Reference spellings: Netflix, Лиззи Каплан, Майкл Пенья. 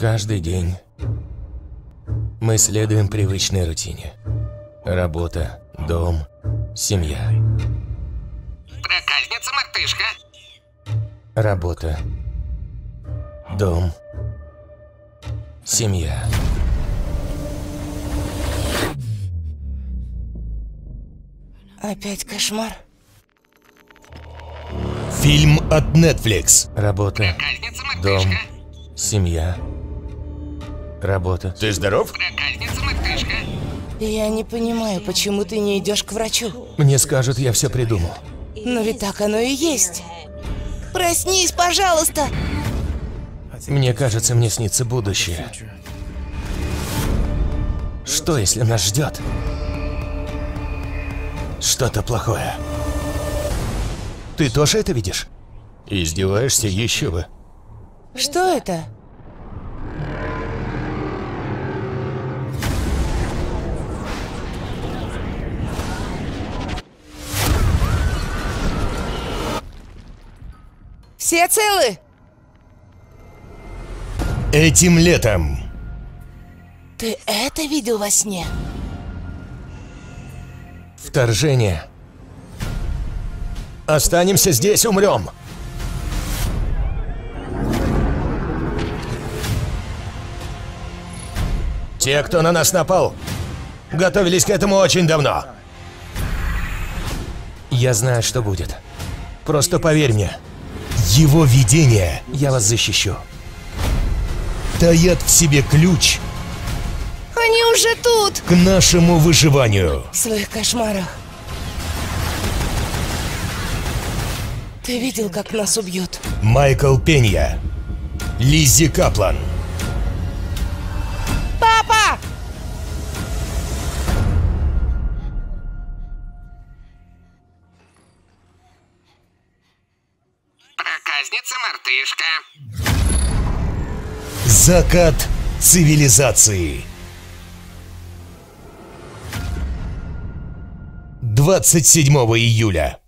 Каждый день мы следуем привычной рутине. Работа, дом, семья. Проказница-мартышка. Работа, дом, семья. Опять кошмар. Фильм от Netflix. Работа, дом, семья. Работа. Ты здоров? Я не понимаю, почему ты не идешь к врачу. Мне скажут, я все придумал. Но ведь так оно и есть. Проснись, пожалуйста. Мне кажется, мне снится будущее. Что, если нас ждет что-то плохое? Ты тоже это видишь? Издеваешься еще бы. Что это? Все целы? Этим летом. Ты это видел во сне? Вторжение. Останемся здесь, умрем. Те, кто на нас напал, готовились к этому очень давно. Я знаю, что будет. Просто поверь мне. Его видение, я вас защищу, таят в себе ключ. Они уже тут. К нашему выживанию. В своих кошмарах. Ты видел, как нас убьют? Майкл Пенья. Лиззи Каплан. Папа! Проказница-мартышка. Закат цивилизации. 27 июля.